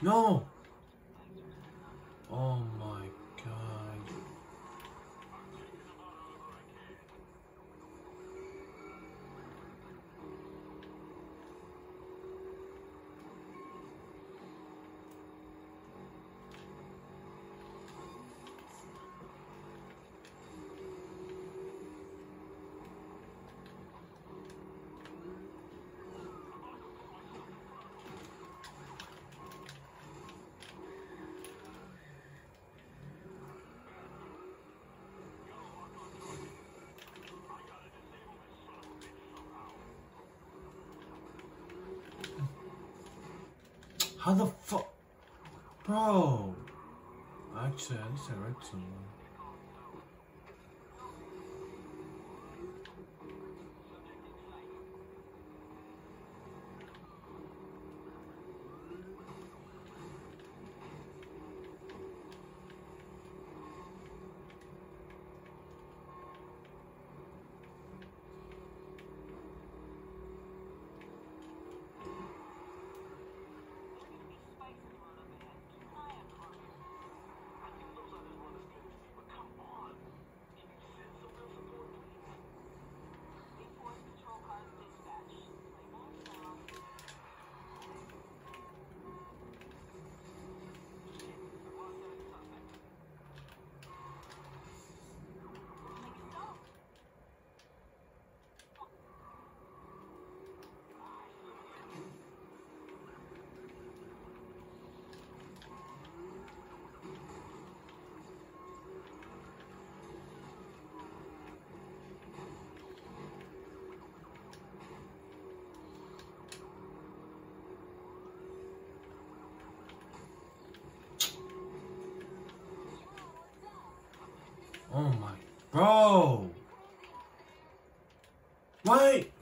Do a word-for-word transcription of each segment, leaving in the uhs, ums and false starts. No! Oh my god. How the fuck? Bro! Actually, I just read someone. Oh my, bro! Wait!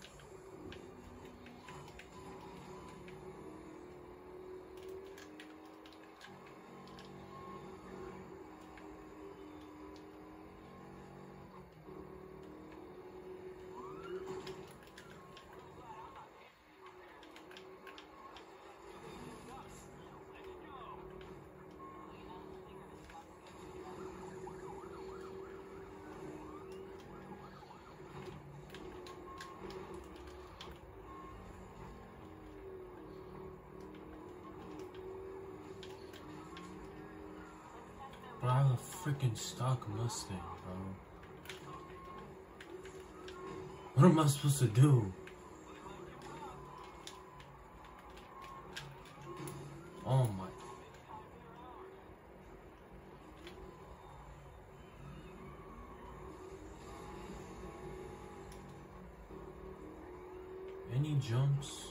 But I have a freaking stock Mustang, bro. What am I supposed to do? Oh my. Any jumps?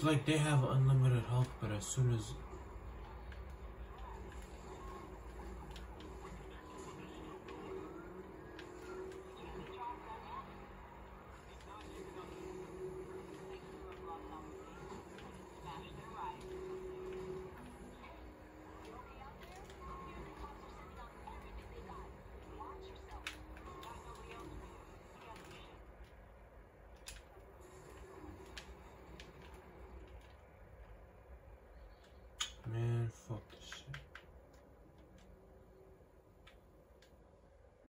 It's like they have unlimited health, but as soon as